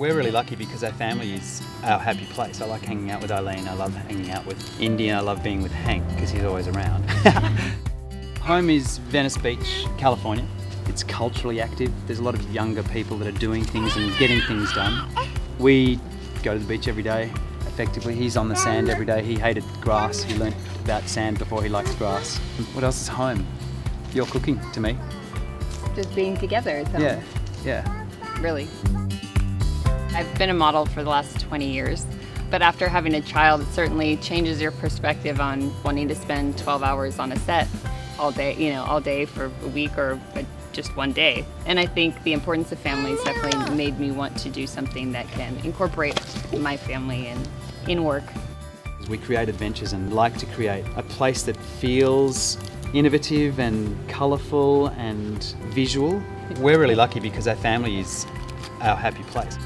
We're really lucky because our family is our happy place. I like hanging out with Eileen, I love hanging out with Indy, and I love being with Hank because he's always around. Home is Venice Beach, California. It's culturally active. There's a lot of younger people that are doing things and getting things done. We go to the beach every day, effectively. He's on the sand every day. He hated grass. He learnt about sand before he liked grass. What else is home? Your cooking, to me. Just being together is home. Yeah, yeah. Really. I've been a model for the last 20 years, but after having a child, it certainly changes your perspective on wanting to spend 12 hours on a set all day, all day for a week or just one day. And I think the importance of family has definitely made me want to do something that can incorporate my family in work. We create adventures and like to create a place that feels innovative and colourful and visual. We're really lucky because our family is our happy place.